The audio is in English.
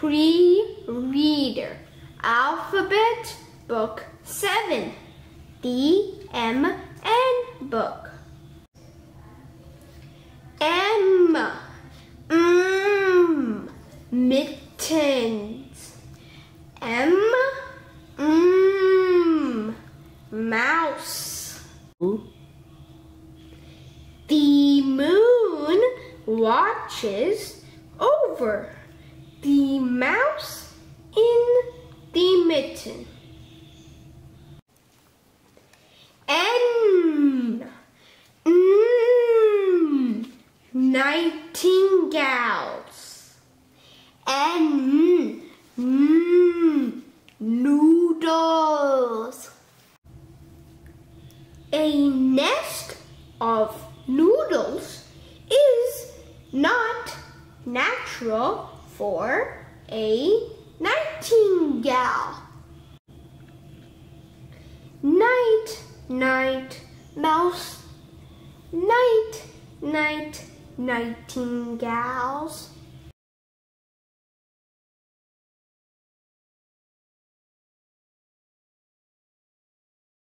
Pre-reader. Alphabet book 7. DMN book. Mittens. Mouse. The moon watches over the mouse in the mitten. Nightingales. Noodles. A nest of noodles is not natural for a nightingale. Night, night, mouse. Night, night, nightingales.